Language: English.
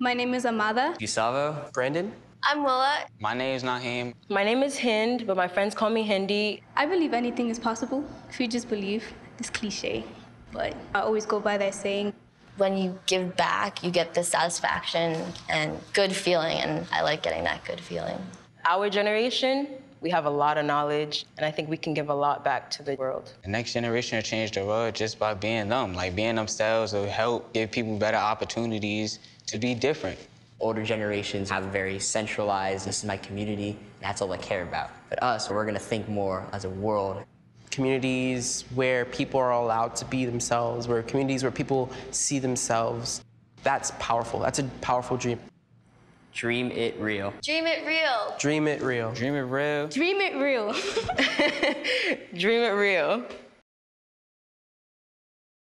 My name is Amada. Gustavo. Brandon. I'm Willa. My name is Naheem. My name is Hind, but my friends call me Hindi. I believe anything is possible if you just believe. It's cliche, but I always go by that saying. When you give back, you get the satisfaction and good feeling, and I like getting that good feeling. Our generation, we have a lot of knowledge, and I think we can give a lot back to the world. The next generation will change the world just by being them. Like, being themselves will help give people better opportunities to be different. Older generations have very centralized, this is my community, and that's all I care about. But us, we're gonna think more as a world. Communities where people are allowed to be themselves, where communities where people see themselves. That's powerful. That's a powerful dream. Dream it real. Dream it real. Dream it real. Dream it real. Dream it real. Dream it real.